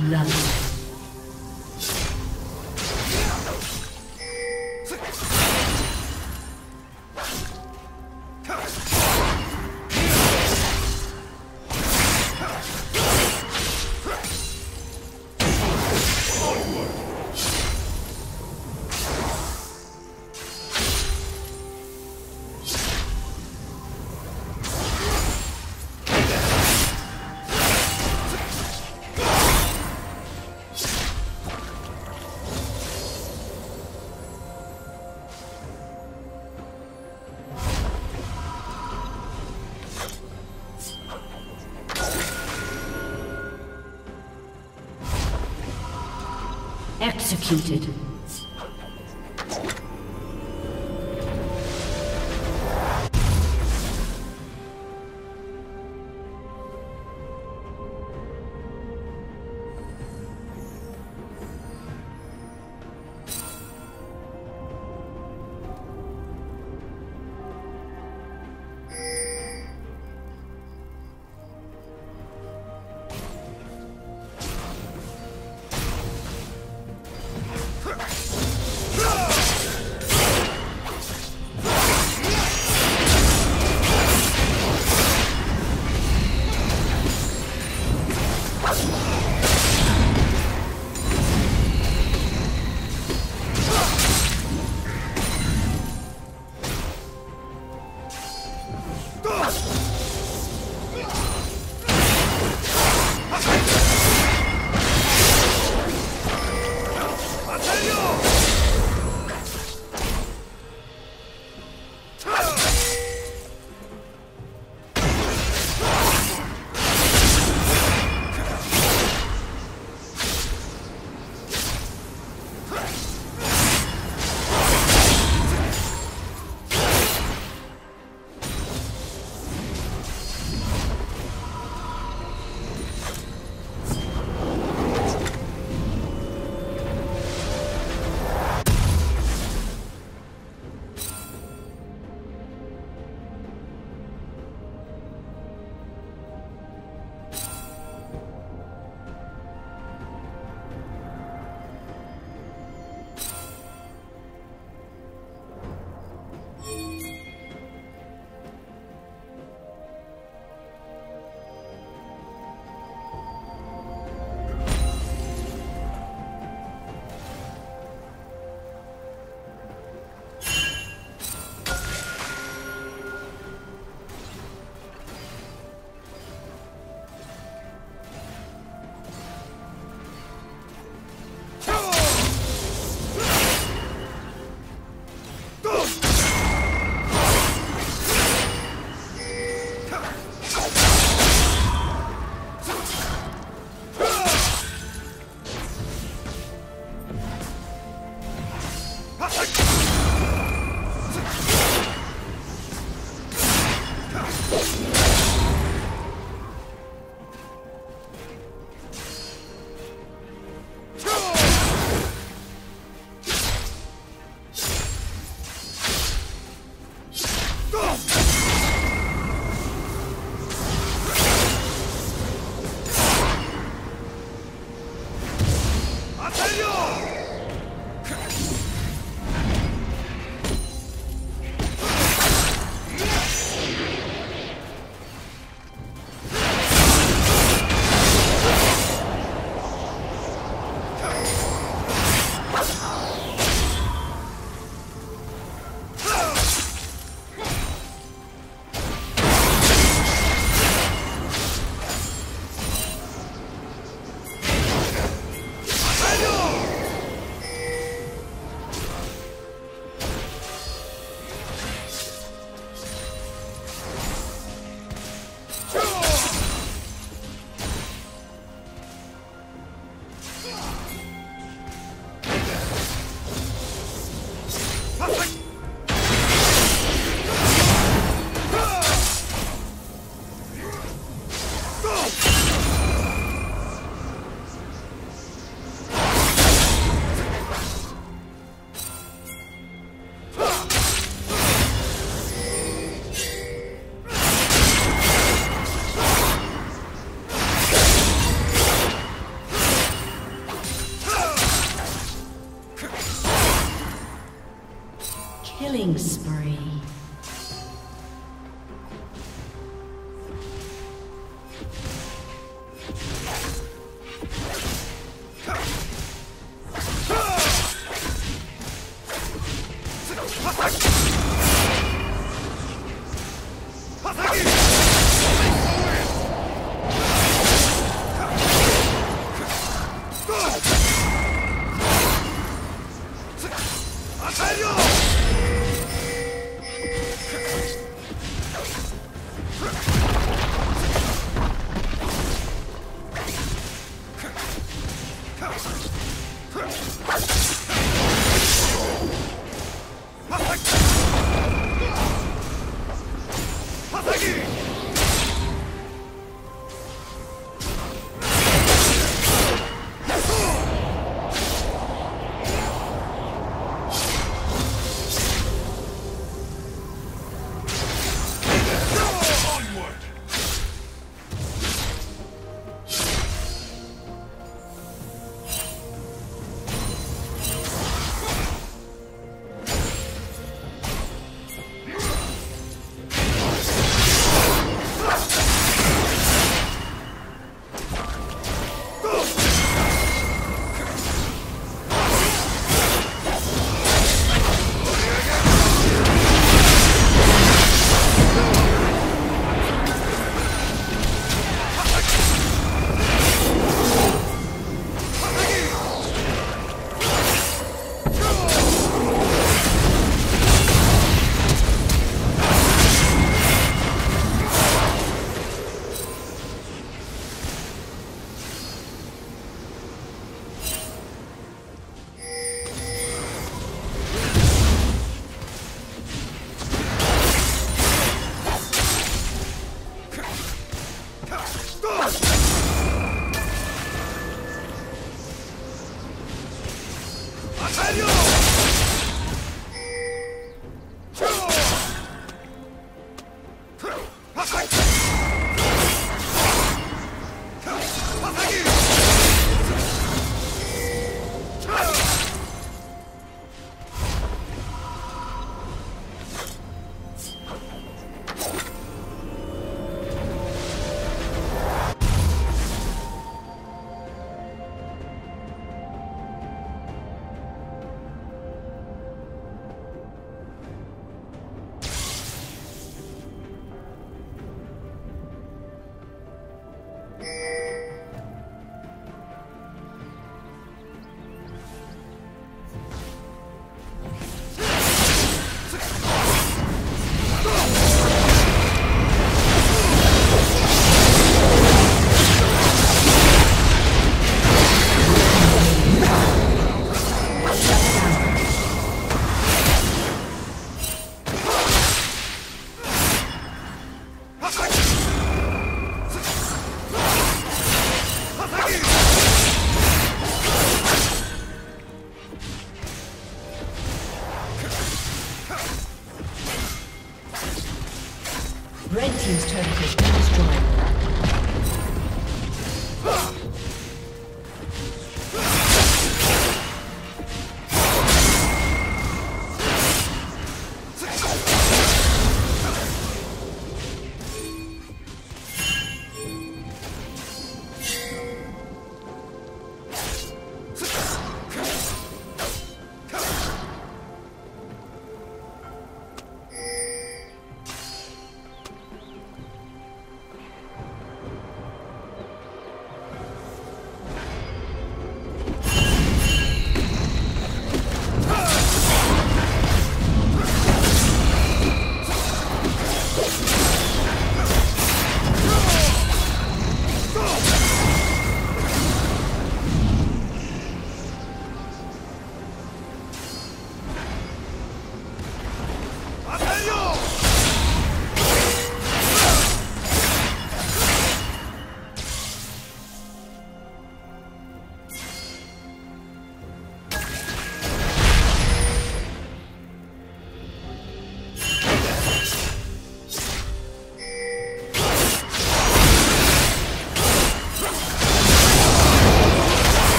blood. Executed. Killing spree.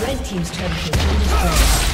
Red team's turret has been destroyed.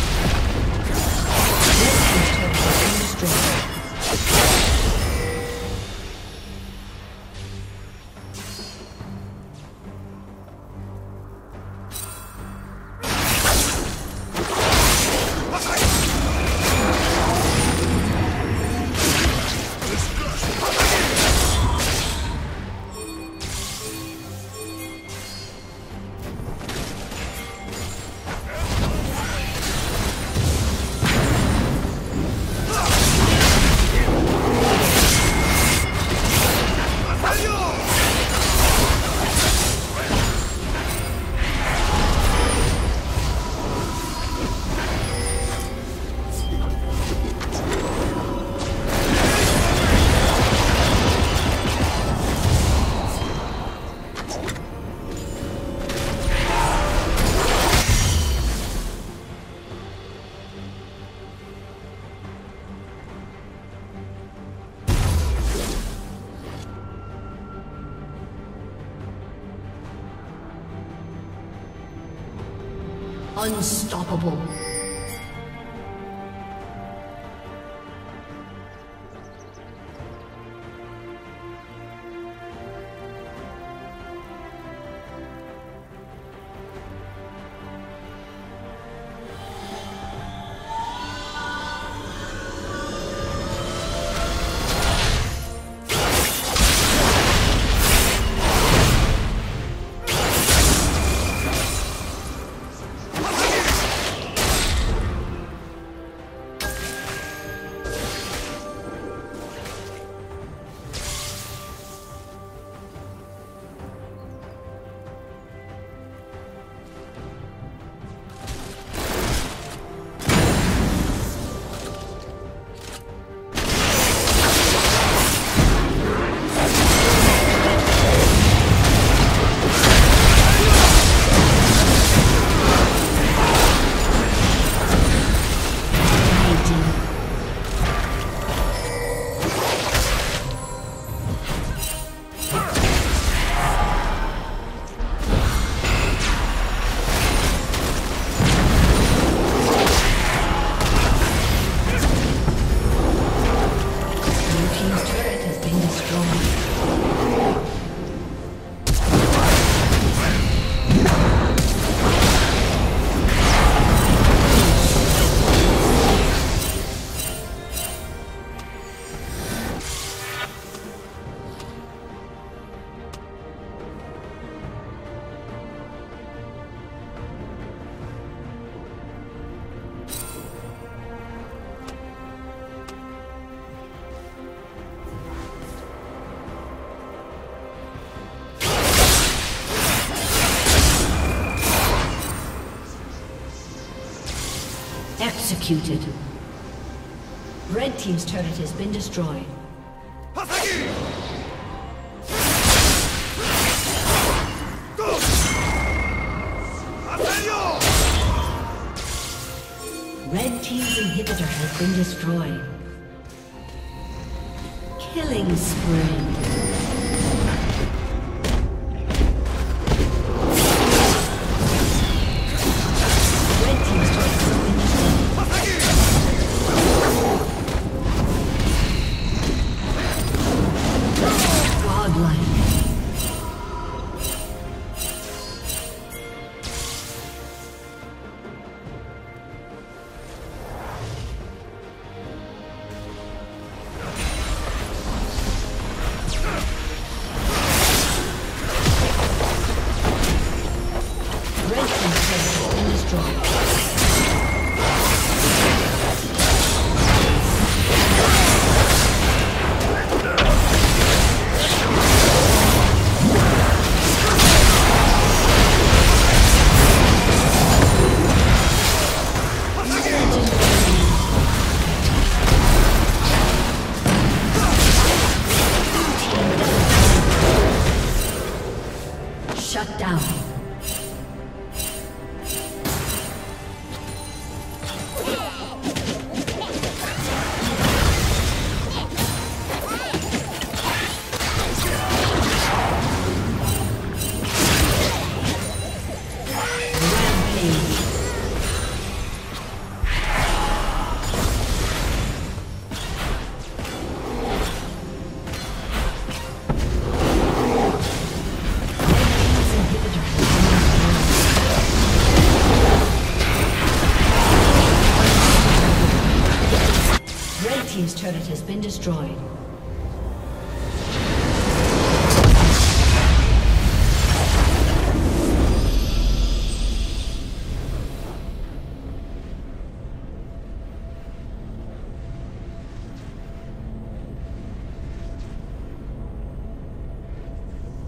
Unstoppable. executed. Red Team's turret has been destroyed. Red Team's inhibitor has been destroyed. Killing spree. Turret has been destroyed.